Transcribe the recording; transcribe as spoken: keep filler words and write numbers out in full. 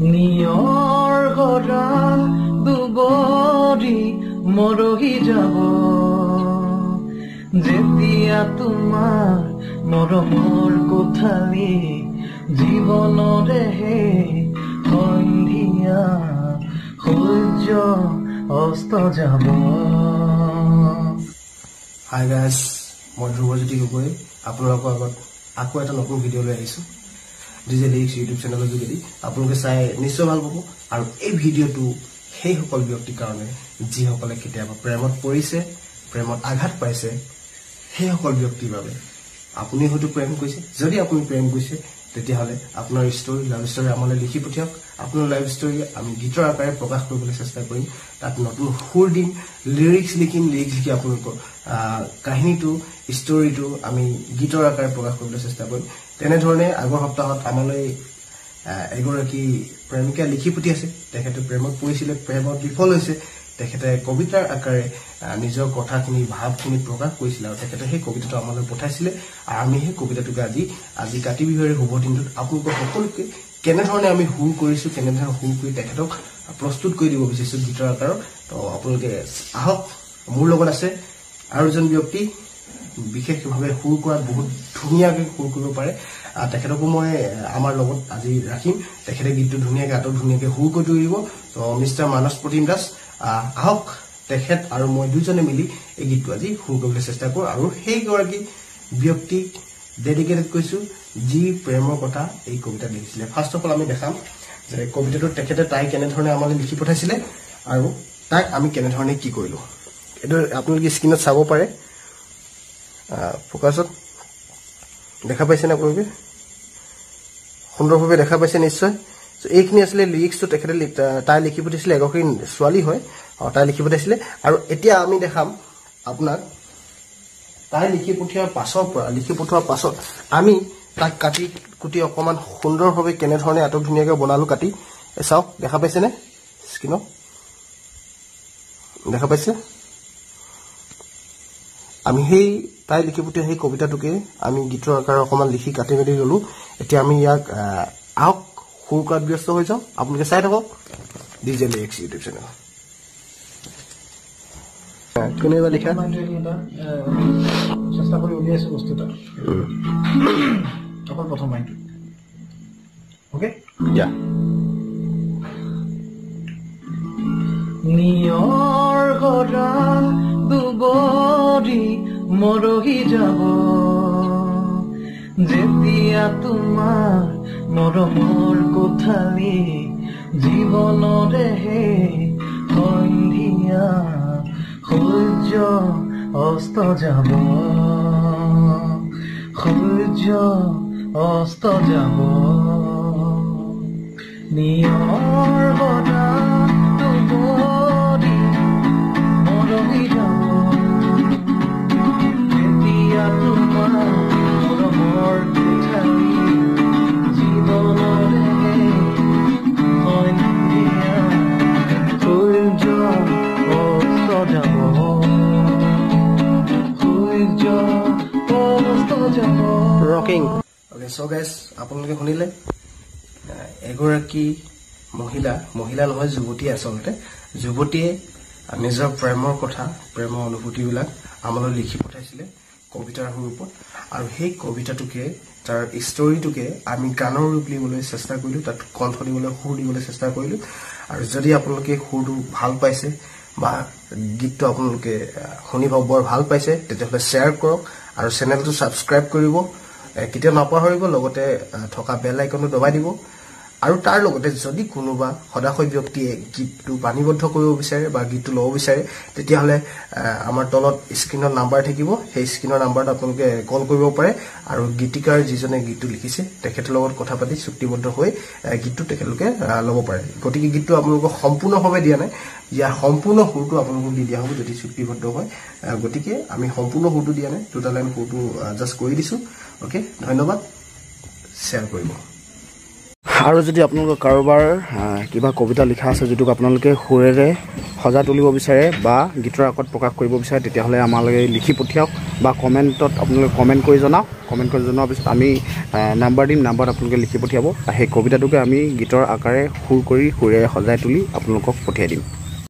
Near गरा दुबरी मरहि जाबो जेतिया तुमार नरमर कोठाली जीवन रेहे सन्धिया सूर्य अस्त जाबो। हाय गाइस, मैं ध्रुवज्योति गगৈ आपलोगों आगत आको एटा नतुन भिडिओ लै आइसु डिजे लिरिक्स यूट्यूब चैनल जोगेदि आपलोके चाइ निश्चय ভাল পাব। आरो ए भिडिओटु हेइ सकल व्यक्ति कारणे जि सकले केতিয়াबा प्रेमत परिसे प्रेमत आघात पाइसे हेइ सकल व्यक्तिर বাবে आपुनि हयतो प्रेम कइसे। जदि आपुनि प्रेम कइसे तेतिया हले आपनार स्टोरी लाइफ स्टोरी आमाले लिखि पठियक। आपनार लाइफ स्टोरी आमी गीतर आकारे प्रकाश करबोले चेष्टा करिम, ताक नतुन सुर दिम, लिरिक्स लिखिम, लिरिक्स लिखि आपुनलोक কাহিনীটো স্টোরিটো আমি গীতৰ আকাৰে প্ৰকাশ কৰিবলৈ চেষ্টা কৰিম। তেনে ধৰণে আগৰ সপ্তাহত আমালৈ এগৰাকী প্ৰেমিকা লিখি পঠিয়াইছে, তেখেতে প্ৰেমত পৰিছিল, প্ৰেমত বিফল হৈছে, তেখেতে কবিতাৰ আকাৰে নিজৰ কথাখিনি ভাৱখিনি প্ৰকাশ কৰিছিল আৰু তেখেতে সেই কবিতাটো আমালৈ পঠাইছিল আৰু আমি সেই কবিতাটো আজি আজি কাতি বিহুৰ শুভ দিনটোত আপোনালোক সকলোকে কেনে ধৰণে আমি সুৰ কৰিছো, কেনে ধৰণে সুৰ কৰি তেখেতক প্ৰস্তুত কৰি দিব বিচাৰিছো গীতৰ আকাৰে। তো আপোনালোকে আহক মোৰ লগত আছে और जन व्यक्ति विशेष भाव सुर कर बहुत धुनिया सुर कर पे तक मैं आज राखीम तक गीत धुनिया आत धुनिया सुर कर तुल तो मिस्टर मानस प्रतिम दास आहक तक और मैं दूजने मिली ये गीत आज सुर कर चेष्टा करूँ और सैगराकी व्यक्तिक डेडिकेटेड कैसो जी प्रेम कथा ये कविता लिखी। फार्ष्ट अफ अल आम देखा कविता तक तक के लिखि पठाई और तक आम के कि करूँ अपने स्क्रीन चाब पे फोकस देखा पासेने अपने सुंदर भाव देखा पासे निश्चय। तो ये आसले लिरिक्स तो तक लिखि पठाई एगराकी छाली है और तक लिखि पठाई और इतना आम देखा अपना तक लिखि पठिया पासर लिखि पठा पास आम तक काटि कुटी अकमान सुंदर भाव के आतक धुनिया बनालो काटि चाओ देखा पासेने स्क्रीन देखा पासे आम तक लिखि पठिया कविताटे आम गीतर आकार अक लिखि काटि मेलि ललो। इतना आम इक आहक सुर कर व्यस्त हो जाओ अपने चाय थक डिजे लिरिक्स यूट्यूब चैनल लिखा चेष्टा बस्तुता दुबरी मरहि जाबो जेतिया तुमार नरमर कोठाली जीवन रेहे सन्धिया सूर्य अस्त जाबो सूर्य अस्त जाबो नियर गरा दुबरी मरहि जाबो सो गाइस आपलोके सुनिले एगराकी महिला महिला নহয় যুৱতী আচলতে যুৱতীয়ে নিজৰ প্ৰেমৰ কথা প্ৰেমৰ অনুভূতিবিলাক আমালৈ লিখি পঠাইছিলে কবিতাৰ ৰূপত আৰু সেই কবিতাটোকে তাৰ ষ্টৰিটোকে আমি গানৰ ৰূপ দিবলৈ চেষ্টা কৰিলো, তাত কণ্ঠ দিবলৈ সুৰ দিবলৈ চেষ্টা কৰিলো। আৰু যদি আপোনালোকে সুৰটো ভাল পাইছে বা গীতটো আপোনালোকে শুনি বৰ ভাল পাইছে তেতিয়াহলে শ্বেয়াৰ কৰক আৰু চেনেলটো সাবস্ক্ৰাইব কৰিব কেতিয়া নাপাহৰিব, লগতে থকা বেল আইকনটো দবাই দিব। আৰু তাৰ লগতে যদি কোনোবা সদাশয় ব্যক্তিয়ে গীতটো বাণীবদ্ধ কৰিব বিচাৰে বা গীতটো লব বিচাৰে তেতিয়া হলে আমাৰ তলত স্ক্ৰিনৰ নাম্বাৰ থাকিব, সেই স্ক্ৰিনৰ নাম্বাৰত আপোনালোকে কল কৰিব পাৰে আৰু গীতিকাৰ যিজনে গীতটো লিখিছে তেখেতৰ লগত কথা পাতি চুক্তিবদ্ধ হৈ গীতটো তেখেতলোকে লব পাৰে। গতিকে গীতটো আপোনালোকক সম্পূৰ্ণভাৱে দিয়া নাই, ইয়াৰ সম্পূৰ্ণ সুৰটো আপোনালোকক দি দিয়া হ'ব যদি চুক্তিবদ্ধ হয়। গতিকে আমি সম্পূৰ্ণ সুৰটো দিয়া নাই, টোটাল আমি সুৰটো জাস্ট কৰি দিছো। ओके, ধন্যবাদ, শেয়াৰ কৰিব। और जो अपने कारोबार क्या कविता लिखा आस जो अपने सुरेरे সজা তুলিব বিচাৰে বা গীতৰ আগত প্ৰকাশ কৰিব বিচাৰে তেতিয়াহলে আমালৈ লিখি পঠিয়াওক বা কমেন্টত আপোনালোকে কমেন্ট কৰি জনাওক কমেন্ট কৰি জনোৱাৰ পিছত আমি নাম্বাৰ দিম নাম্বাৰত আপোনালোকে লিখি পঠিয়াব আৰু সেই কবিতাটোকে আমি গীতৰ আকাৰে সুৰ কৰি সুৰে সজাই তুলি আপোনালোকক পঠিয়াই দিম।